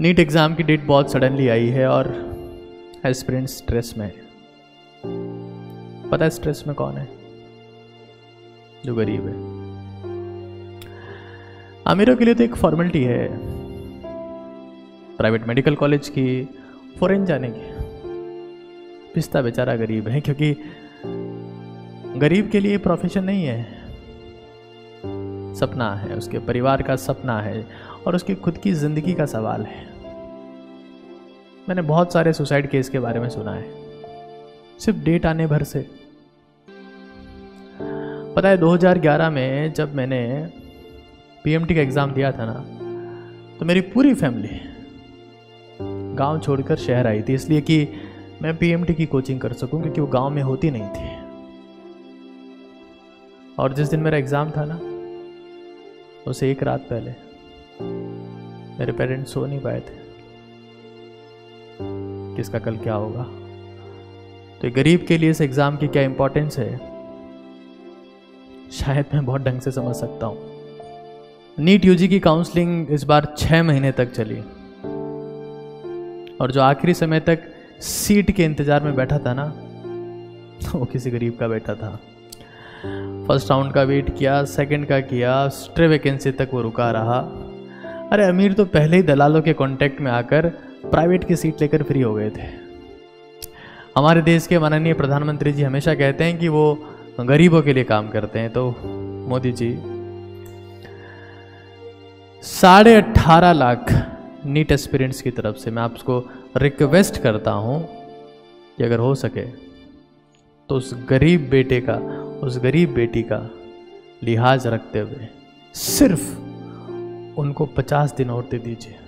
NEET exam की date बहुत suddenly आई है और एस्पिरेंट स्ट्रेस में है। पता है स्ट्रेस में कौन है? जो गरीब है। अमीरों के लिए तो एक फॉर्मेलिटी है प्राइवेट मेडिकल कॉलेज की, फॉरेन जाने की। पिस्ता बेचारा गरीब है, क्योंकि गरीब के लिए प्रोफेशन नहीं है, सपना है, उसके परिवार का सपना है और उसकी खुद की ज़िंदगी का सवाल है। मैंने बहुत सारे सुसाइड केस के बारे में सुना है सिर्फ डेट आने भर से। पता है 2011 में जब मैंने पीएमटी का एग्ज़ाम दिया था ना, तो मेरी पूरी फैमिली गांव छोड़कर शहर आई थी, इसलिए कि मैं पीएमटी की कोचिंग कर सकूं, क्योंकि वो गांव में होती नहीं थी। और जिस दिन मेरा एग्ज़ाम था ना, उसे एक रात पहले मेरे पेरेंट्स सो नहीं पाए थे, किसका कल क्या होगा। तो गरीब के लिए इस एग्ज़ाम की क्या इंपॉर्टेंस है, शायद मैं बहुत ढंग से समझ सकता हूँ। नीट यूजी की काउंसलिंग इस बार 6 महीने तक चली, और जो आखिरी समय तक सीट के इंतज़ार में बैठा था ना, वो किसी गरीब का बैठा था। फर्स्ट राउंड का वेट किया, सेकंड का किया, स्ट्रे वैकेंसी तक वो रुका रहा। अरे अमीर तो पहले ही दलालों के कांटेक्ट में आकर प्राइवेट की सीट लेकर फ्री हो गए थे। हमारे देश के माननीय प्रधानमंत्री जी हमेशा कहते हैं कि वो गरीबों के लिए काम करते हैं। तो मोदी जी 18.5 लाख नीट एस्पिरेंट्स की तरफ से मैं आपको रिक्वेस्ट करता हूं कि अगर हो सके तो उस गरीब बेटे का, उस गरीब बेटी का लिहाज रखते हुए सिर्फ उनको 50 दिन और दे दीजिए।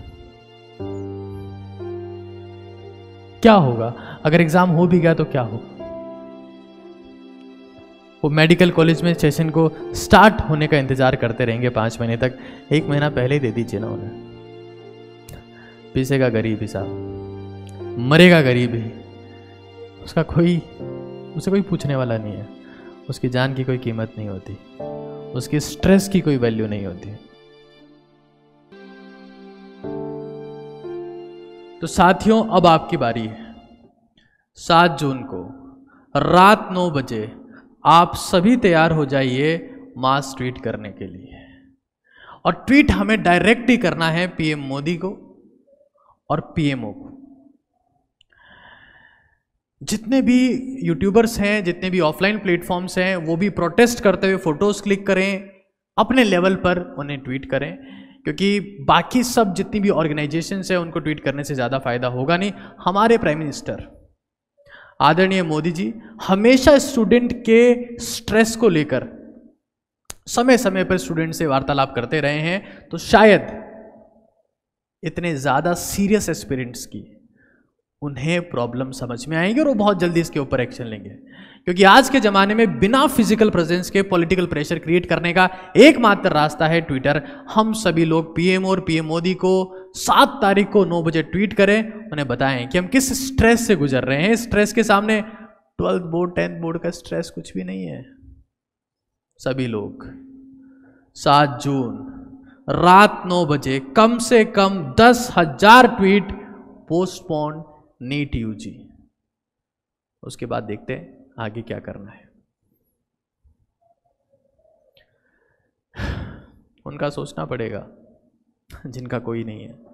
क्या होगा अगर एग्जाम हो भी गया तो क्या होगा? वो मेडिकल कॉलेज में सेशन को स्टार्ट होने का इंतजार करते रहेंगे 5 महीने तक। 1 महीना पहले ही दे दीजिए ना उन्हें। पीसेगा गरीब ही साहब, मरेगा गरीब ही। उसका कोई, उसे कोई पूछने वाला नहीं है। उसकी जान की कोई कीमत नहीं होती, उसकी स्ट्रेस की कोई वैल्यू नहीं होती। तो साथियों, अब आपकी बारी है। 7 जून को रात 9 बजे आप सभी तैयार हो जाइए मास ट्वीट करने के लिए। और ट्वीट हमें डायरेक्ट ही करना है पीएम मोदी को और पीएमओ को। जितने भी यूट्यूबर्स हैं, जितने भी ऑफलाइन प्लेटफॉर्म्स हैं, वो भी प्रोटेस्ट करते हुए फोटोज क्लिक करें, अपने लेवल पर उन्हें ट्वीट करें, क्योंकि बाकी सब जितनी भी ऑर्गेनाइजेशंस हैं उनको ट्वीट करने से ज़्यादा फायदा होगा नहीं। हमारे प्राइम मिनिस्टर आदरणीय मोदी जी हमेशा स्टूडेंट के स्ट्रेस को लेकर समय समय पर स्टूडेंट से वार्तालाप करते रहे हैं, तो शायद इतने ज़्यादा सीरियस एस्पिरेंट्स की उन्हें प्रॉब्लम समझ में आएंगे और वो बहुत जल्दी इसके ऊपर एक्शन लेंगे। क्योंकि आज के ज़माने में बिना फिजिकल प्रेजेंस के पॉलिटिकल प्रेशर क्रिएट करने का एकमात्र रास्ता है ट्विटर। हम सभी लोग पीएम और पीएम मोदी को 7 तारीख को 9 बजे ट्वीट करें, उन्हें बताएं कि हम किस स्ट्रेस से गुजर रहे हैं। स्ट्रेस के सामने 12th बोर्ड, 10th बोर्ड का स्ट्रेस कुछ भी नहीं है। सभी लोग 7 जून रात 9 बजे कम से कम 10,000 ट्वीट पोस्टपोन नीट यूजी। उसके बाद देखते हैं आगे क्या करना है। उनका सोचना पड़ेगा जिनका कोई नहीं है।